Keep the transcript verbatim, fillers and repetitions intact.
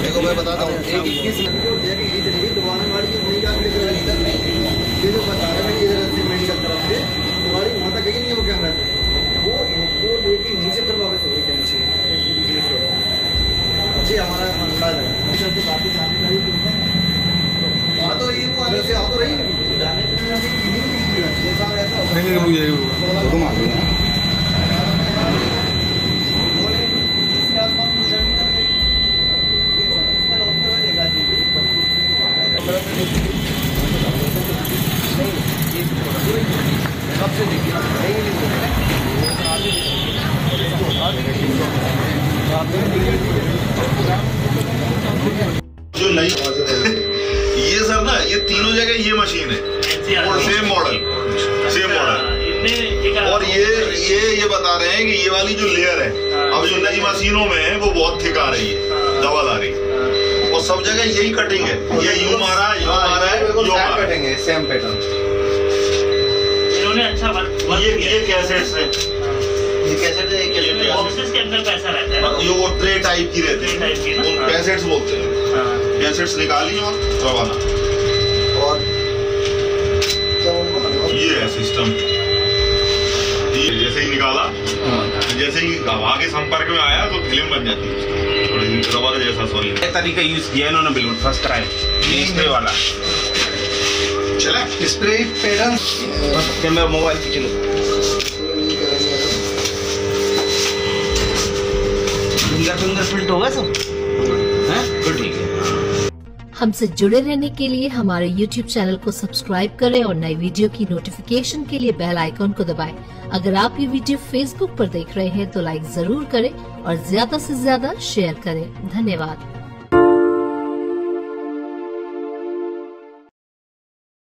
देखो मैं बताता हूँ, एक इक्कीस दोबारा गाड़ी जो बता रहे हैं मेडिकल तरफ से तुम्हारी माता गई नहीं, वो क्या कर रहे वो इनको लेके नीचे फिर वापस हो गई कहना चाहिए जी, हमारा अंदाज है। बाकी सामने गाड़ी हाँ तो ये आने से आ तो रही है सबसे देखिए जो नई ये सर ना, ये तीनों जगह ये मशीन है और सेम मॉडल सेम मॉडल और ये ये ये बता रहे हैं कि ये वाली जो लेयर है अब जो नई मशीनों में है वो बहुत थिक आ रही है, डबल आ रही है और सब जगह यही कटिंग है, ये यू मारा यू मारा है जो कटिंग है सेम पैटर्न। इन्होंने अच्छा वर्क ये ये कैसेट्स है, ये कैसेट है, ये बॉक्सेस के अंदर पैसा रहता है, ये वो ट्रे टाइप की रहती है, उन कैसेट्स बोलते हैं। हां कैसेट्स निकाली और रवाना और ये है सिस्टम, ये जैसे ही निकाला जैसे ही आगे संपर्क में आया तो फिल्म बन जाती है जैसा। सॉरी ये तरीका यूज किया इन्होंने बिल्कुल फर्स्ट कराए ये स्प्रे वाला चला स्प्रे पैटर्न कैमरा मोबाइल की चलो सुंदर सुंदर फिल्ट होगा सब हैं तो ठीक है। हमसे जुड़े रहने के लिए हमारे YouTube चैनल को सब्सक्राइब करें और नई वीडियो की नोटिफिकेशन के लिए बेल आइकॉन को दबाएं। अगर आप ये वीडियो Facebook पर देख रहे हैं तो लाइक जरूर करें और ज्यादा से ज्यादा शेयर करें। धन्यवाद।